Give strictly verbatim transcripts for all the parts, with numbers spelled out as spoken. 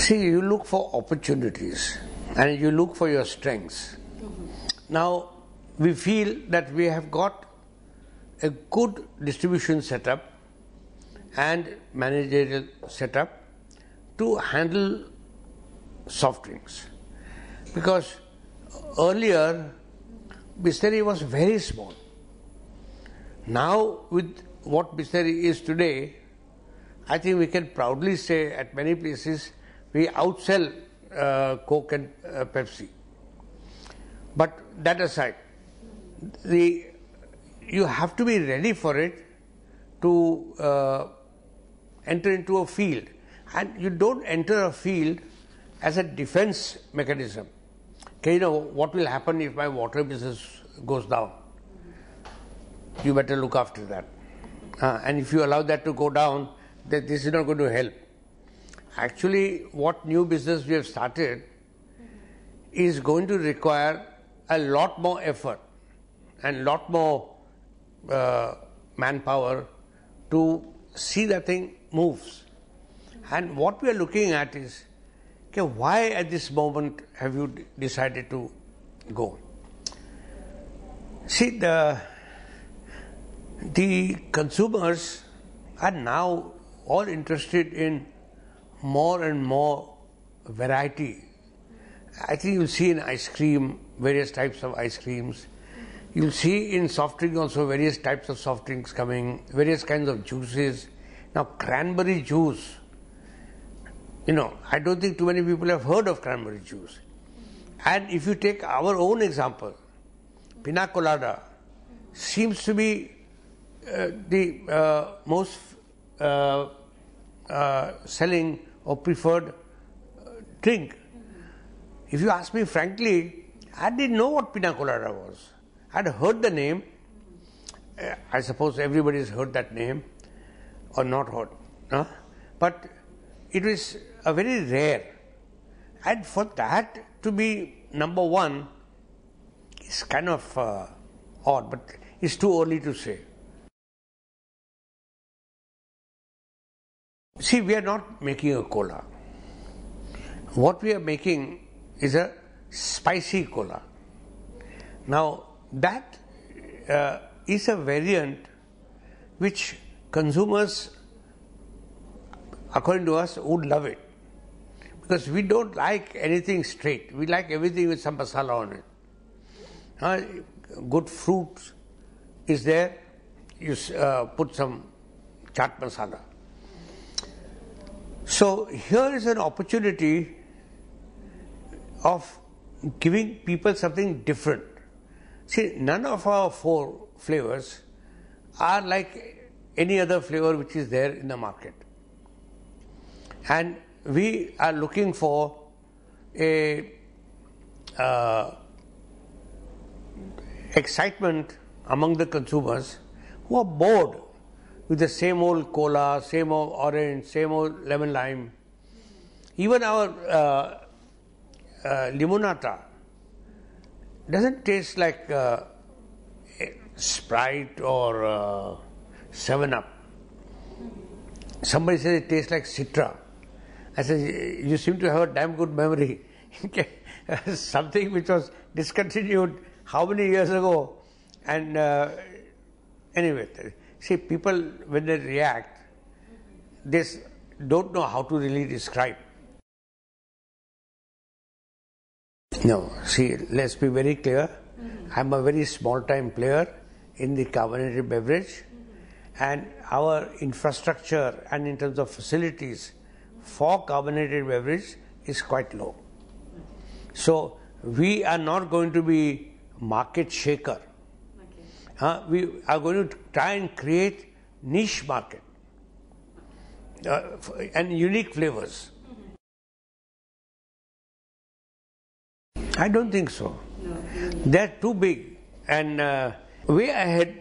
See, you look for opportunities and you look for your strengths. Mm-hmm. Now, we feel that we have got a good distribution setup and managerial setup to handle soft drinks. Because earlier, Bisleri was very small. Now, with what Bisleri is today, I think we can proudly say at many places we outsell uh, Coke and uh, Pepsi. But that aside, the, you have to be ready for it to uh, enter into a field. And you don't enter a field as a defense mechanism. Okay, you know, what will happen if my water business goes down? You better look after that. Uh, and if you allow that to go down, that this is not going to help. Actually, what new business we have started is going to require a lot more effort and lot more uh, manpower to see that thing moves. And what we are looking at is, okay, why at this moment have you d- decided to go? See, the, the consumers are now all interested in more and more variety. I think you'll see in ice cream, various types of ice creams. You'll see in soft drink also various types of soft drinks coming, various kinds of juices. Now, cranberry juice. You know, I don't think too many people have heard of cranberry juice. And if you take our own example, Piña Colada seems to be uh, the uh, most uh, uh, selling or preferred uh, drink. If you ask me frankly, I didn't know what Piña Colada was. I'd heard the name. Uh, I suppose everybody's heard that name or not heard. Huh? But it was a very rare. And for that to be number one is kind of uh, odd, but it's too early to say. See, we are not making a cola. What we are making is a spicy cola. Now, that uh, is a variant which consumers, according to us, would love it. Because we don't like anything straight. We like everything with some masala on it. Uh, good fruit is there, you uh, put some chaat masala. So here is an opportunity of giving people something different. See, none of our four flavors are like any other flavor which is there in the market. And we are looking for a uh, excitement among the consumers who are bored with the same old cola, same old orange, same old lemon lime. Even our uh, Uh, limonata doesn't taste like uh, Sprite or uh, seven up. Somebody says it tastes like Citra. I said, you seem to have a damn good memory. Something which was discontinued how many years ago. And uh, anyway, see, people, when they react, they don't know how to really describe. No, see, let's be very clear. Mm-hmm. I'm a very small-time player in the carbonated beverage, mm-hmm. and our infrastructure and in terms of facilities for carbonated beverage is quite low. So we are not going to be market shaker. Okay. Uh, we are going to try and create niche market uh, and unique flavors. I don't think so. No. They're too big and uh, way ahead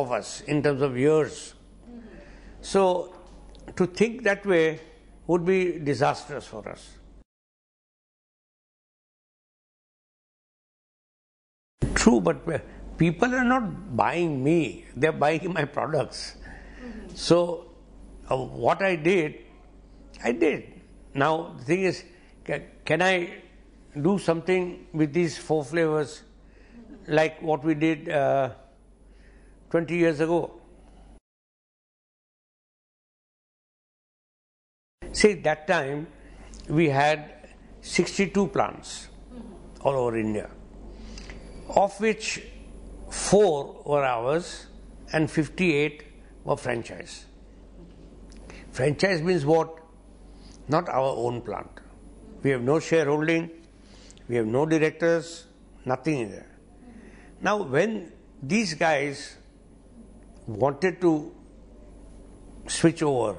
of us in terms of years. Mm-hmm. So to think that way would be disastrous for us. True, but people are not buying me. They're buying my products. Mm-hmm. So uh, what I did, I did. Now the thing is, can I do something with these four flavors like what we did uh, twenty years ago? See, that time we had sixty-two plants all over India, of which four were ours and fifty-eight were franchise. Franchise means what? Not our own plant. We have no shareholding, we have no directors, nothing in there. Now when these guys wanted to switch over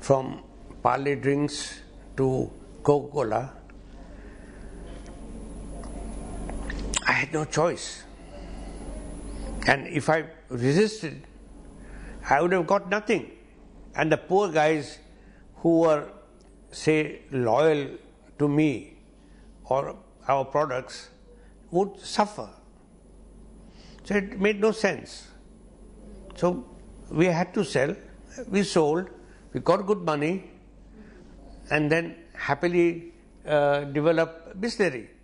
from Parle drinks to Coca-Cola, I had no choice. And if I resisted, I would have got nothing. And the poor guys who were, say, loyal to me or our products would suffer. So it made no sense. So we had to sell, we sold, we got good money, and then happily uh, developed Bisleri.